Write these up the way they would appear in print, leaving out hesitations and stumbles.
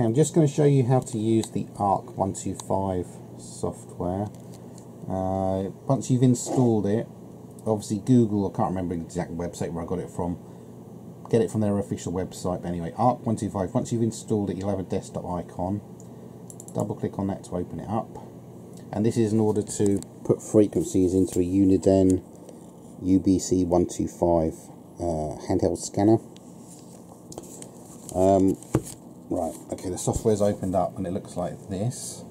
Okay, I'm just going to show you how to use the ARC125 software. Once you've installed it, obviously Google, I can't remember the exact website where I got it from, get it from their official website, but anyway, ARC125, once you've installed it, you'll have a desktop icon. Double click on that to open it up, and this is in order to put frequencies into a Uniden UBC125 handheld scanner. Right, okay, the software's opened up and it looks like this.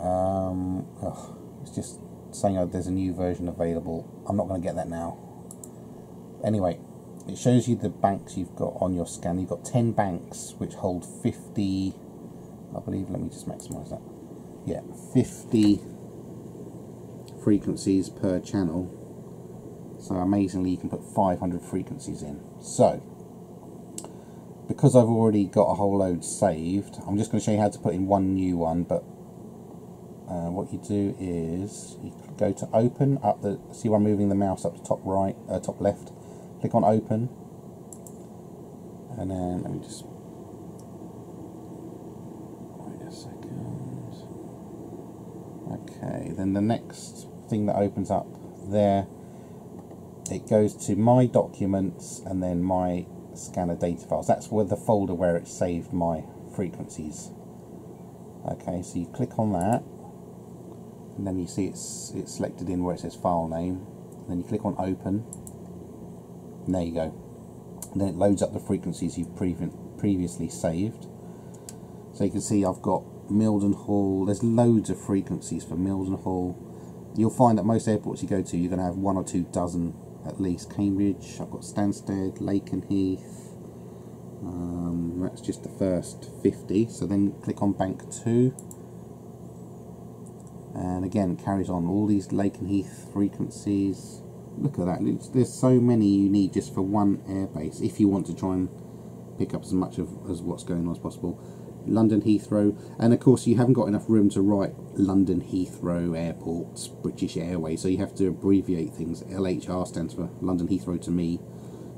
It's just saying there's a new version available. I'm not going to get that now. Anyway, it shows you the banks you've got on your scan. You've got 10 banks which hold 50, I believe, let me just maximise that. Yeah, 50 frequencies per channel. So amazingly you can put 500 frequencies in. So, because I've already got a whole load saved, I'm just going to show you how to put in one new one, but what you do is you go to open up the, see where I'm moving the mouse up to top right, top left, click on open, and then let me just wait a second. Okay, then the next thing that opens up there, it goes to my documents and then my scanner data files. That's where the folder where it saved my frequencies. Okay, so you click on that, and then you see it's selected in where it says file name, and then you click on open, and there you go. And then it loads up the frequencies you've previously saved. So you can see I've got Mildenhall, there's loads of frequencies for Mildenhall. You'll find that most airports you go to, you're going to have one or two dozen at least. Cambridge, I've got Stansted, Lakenheath, that's just the first 50. So then click on bank 2. And again, it carries on all these Lakenheath frequencies. Look at that, there's so many you need just for one airbase if you want to try and pick up as much as what's going on as possible. London Heathrow, and of course you haven't got enough room to write London Heathrow Airport, British Airways, so you have to abbreviate things. LHR stands for London Heathrow to me,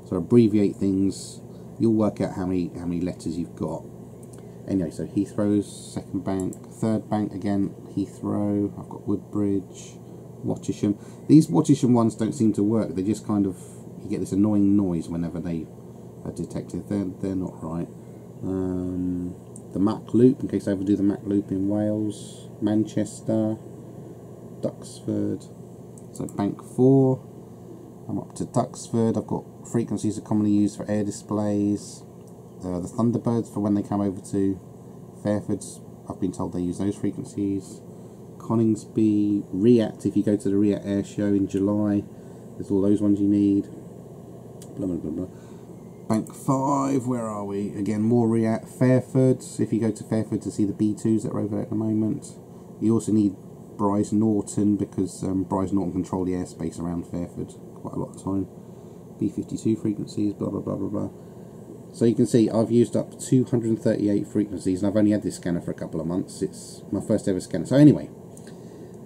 so abbreviate things. You'll work out how many letters you've got. Anyway, so Heathrow's second bank, third bank again Heathrow. I've got Woodbridge, Wattisham. These Wattisham ones don't seem to work. They just kind of, you get this annoying noise whenever they are detected. They're not right. The Mach Loop, in case I ever do the Mach Loop in Wales, Manchester, Duxford. So bank 4, I'm up to Duxford. I've got frequencies that are commonly used for air displays. The Thunderbirds for when they come over to Fairford, I've been told they use those frequencies. Coningsby, RIAT, if you go to the RIAT air show in July, there's all those ones you need. Blah, blah, blah, blah. Bank 5, where are we? Again, more RIAT. Fairford, if you go to Fairford to see the B2s that are over there at the moment. You also need Brize Norton, because Brize Norton control the airspace around Fairford quite a lot of the time. B52 frequencies, blah, blah, blah, blah, blah. So you can see I've used up 238 frequencies, and I've only had this scanner for a couple of months. It's my first ever scanner. So anyway,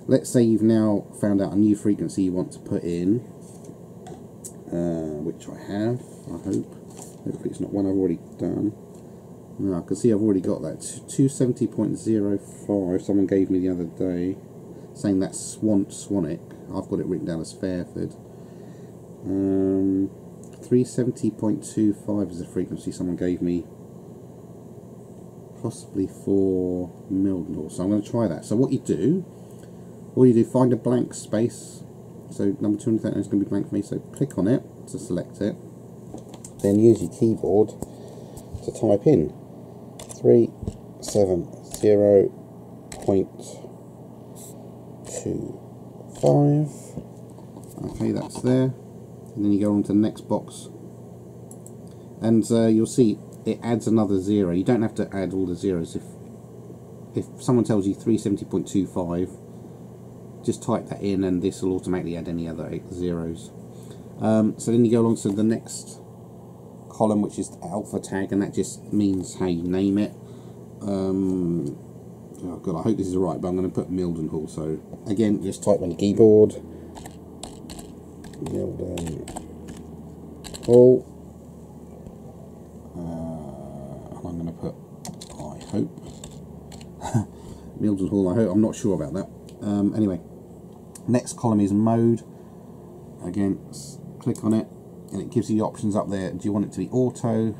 let's say you've now found out a new frequency you want to put in, which I have, I hope. Hopefully it's not one I've already done. No, I can see I've already got that. 270.05, someone gave me the other day, saying that's Swanwick. I've got it written down as Fairford. 370.25 is the frequency someone gave me, possibly for Mildenhall. So I'm going to try that. So what you do, find a blank space. So number 239 is going to be blank for me, so click on it to select it. Then use your keyboard to type in 370.25. Okay, that's there. And then you go on to the next box, and you'll see it adds another zero. You don't have to add all the zeros. If someone tells you 370.25, just type that in, and this will automatically add any other 8 zeros. So then you go on to the next column, which is the alpha tag, and that just means how you name it. Oh God, I hope this is right, but I'm going to put Mildenhall. So again, just type on the keyboard Mildenhall, and I'm going to put hope. Mildenhall, I hope. I'm not sure about that. Anyway, next column is mode. Again, click on it, and it gives you the options up there. Do you want it to be auto,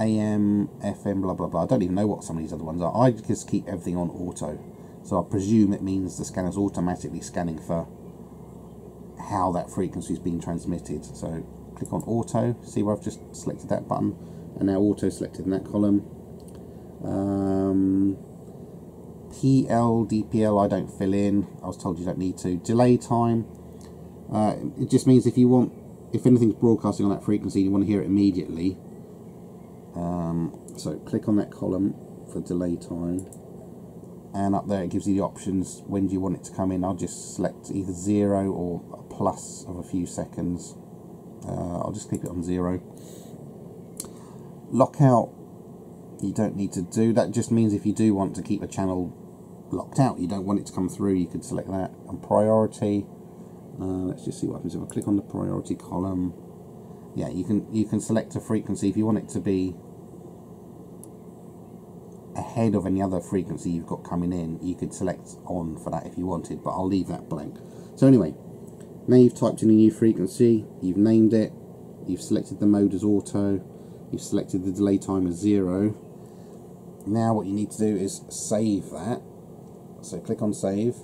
AM, FM, blah, blah, blah. I don't even know what some of these other ones are. I just keep everything on auto. So I presume it means the scanner's automatically scanning for how that frequency is being transmitted. So click on auto, see where I've just selected that button, and now auto selected in that column. PL, DPL, I don't fill in. I was told you don't need to. Delay time, it just means if you want, if anything's broadcasting on that frequency, you want to hear it immediately. So click on that column for delay time, and up there it gives you the options. When do you want it to come in? I'll just select either 0 or a plus of a few seconds. I'll just keep it on 0. Lockout, you don't need to do. That just means if you do want to keep a channel locked out, you don't want it to come through, you could select that. And priority, let's just see what happens if I click on the priority column. Yeah, you can select a frequency if you want it to be ahead of any other frequency you've got coming in. You could select on for that if you wanted, but I'll leave that blank. So anyway, now you've typed in a new frequency, you've named it, you've selected the mode as auto, you've selected the delay time as 0. Now what you need to do is save that. So click on save.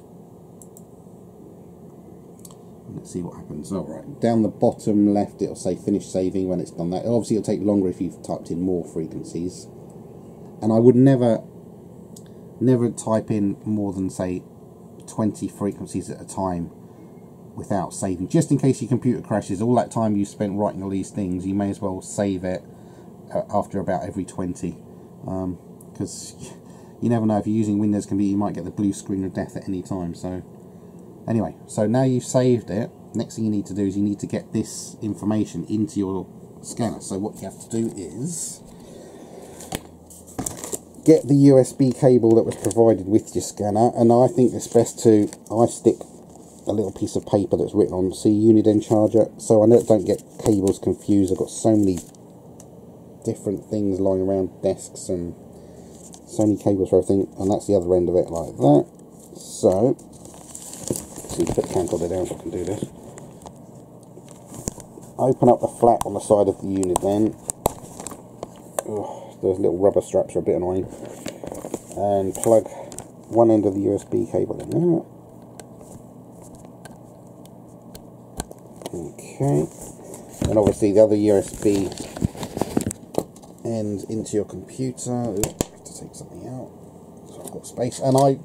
Let's see what happens. Alright, down the bottom left it'll say finish saving when it's done that. Obviously it'll take longer if you've typed in more frequencies. And I would never type in more than, say, 20 frequencies at a time without saving. Just in case your computer crashes, all that time you spent writing all these things, you may as well save it after about every 20. Because you never know, if you're using Windows Computer, you might get the blue screen of death at any time. So anyway, so now you've saved it, next thing you need to do is you need to get this information into your scanner. So what you have to do is get the USB cable that was provided with your scanner, and I think it's best to, I stick a little piece of paper that's written on, see, Uniden charger, so I don't get cables confused. I've got so many different things lying around desks and so many cables for everything, and that's the other end of it like that. So, let's see, put the camcorder down so I can do this. Open up the flap on the side of the unit then. Ugh. Those little rubber straps are a bit annoying. And plug one end of the USB cable in there. Okay. And obviously the other USB end into your computer. Ooh, I have to take something out. So I've got space. And I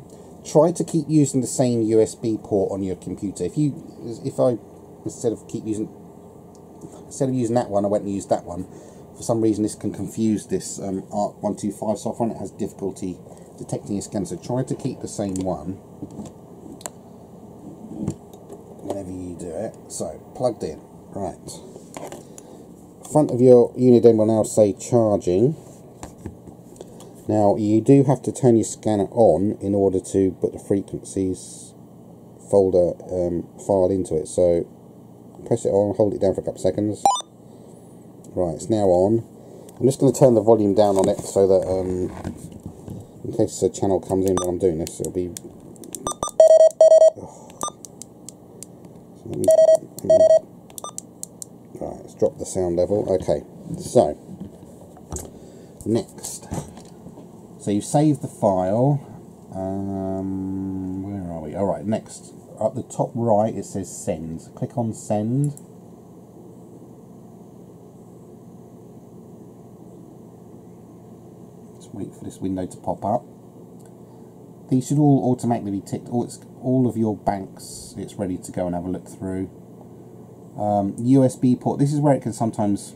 try to keep using the same USB port on your computer. If I instead of using that one, I went and used that one. For some reason this can confuse this ARC125 software, and it has difficulty detecting a scan, so try to keep the same one whenever you do it. So, plugged in. Right. Front of your Uniden will now say charging. Now, you do have to turn your scanner on in order to put the frequencies folder file into it, so press it on, hold it down for a couple of seconds. Right, it's now on. I'm just going to turn the volume down on it so that in case a channel comes in while I'm doing this, it'll be... So let me... Right, let's drop the sound level. Okay, so, next. So you've saved the file. Where are we? Alright, next. Up the top right, it says send. Click on send. Wait for this window to pop up. These should all automatically be ticked. All of your banks, it's ready to go and have a look through. USB port, this is where it can sometimes...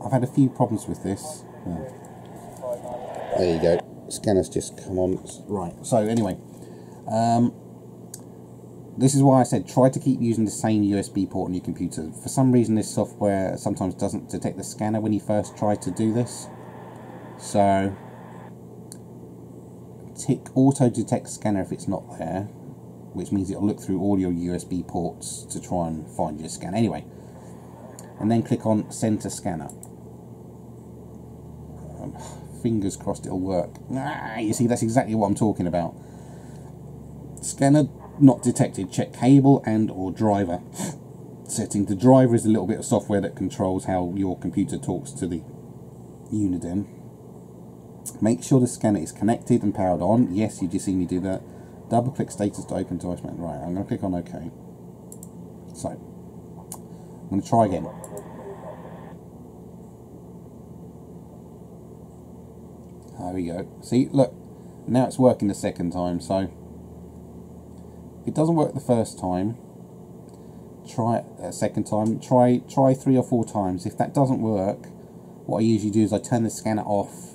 I've had a few problems with this. Oh. There you go. Scanner's just come on. Right, so anyway. This is why I said try to keep using the same USB port on your computer. For some reason this software sometimes doesn't detect the scanner when you first try to do this. So, tick auto detect scanner if it's not there, which means it'll look through all your USB ports to try and find your scanner. Anyway, and then click on send to scanner. fingers crossed it'll work. Ah, you see, that's exactly what I'm talking about. Scanner not detected. Check cable and or driver setting. The driver is a little bit of software that controls how your computer talks to the Uniden. Make sure the scanner is connected and powered on. Yes, you just see me do that. Double click status to open device manager. Right, I'm going to click on OK. So, I'm going to try again. There we go. See, look, now it's working the second time. So, if it doesn't work the first time, try it a second time. Try 3 or 4 times. If that doesn't work, what I usually do is I turn the scanner off,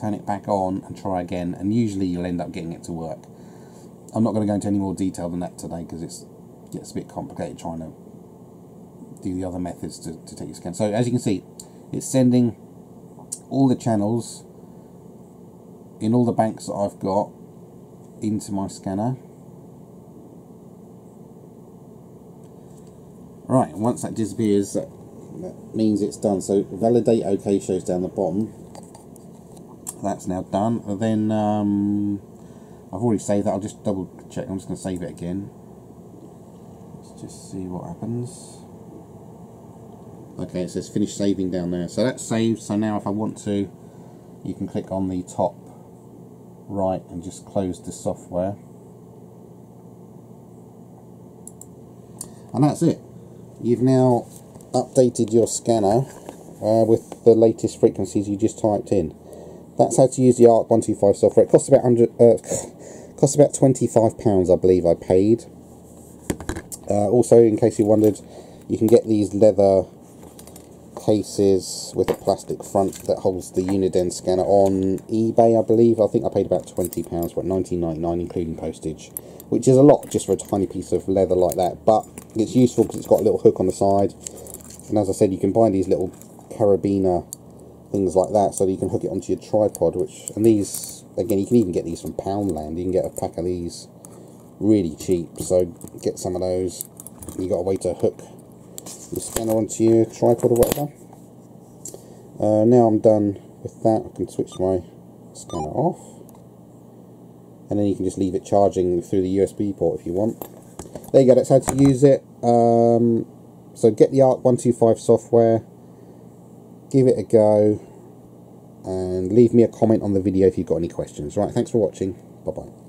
turn it back on, and try again. And usually you'll end up getting it to work. I'm not going to go into any more detail than that today because it gets a bit complicated trying to do the other methods to take your scan. So as you can see, it's sending all the channels in all the banks that I've got into my scanner. Right, and once that disappears, that means it's done. So validate OK shows down the bottom. That's now done. And then I've already saved that. I'll just double check. I'm just going to save it again. Let's just see what happens. Okay, it says finish saving down there. So that's saved. So now if I want to, you can click on the top right and just close the software. And that's it. You've now updated your scanner with the latest frequencies you just typed in. That's how to use the ARC125 software. It costs about £25, I believe I paid. Also, in case you wondered, you can get these leather cases with a plastic front that holds the Uniden scanner on eBay, I believe. I think I paid about £20, but $19.99 including postage, which is a lot just for a tiny piece of leather like that. But it's useful because it's got a little hook on the side, and as I said, you can buy these little carabiner things like that so that you can hook it onto your tripod, which, and these, again, you can even get these from Poundland. You can get a pack of these really cheap, so get some of those. You got a way to hook the scanner onto your tripod or whatever. Now I'm done with that, I can switch my scanner off, and then you can just leave it charging through the USB port if you want. There you go, that's how to use it. So get the ARC125 software, give it a go, and leave me a comment on the video if you've got any questions. Right, thanks for watching, bye bye.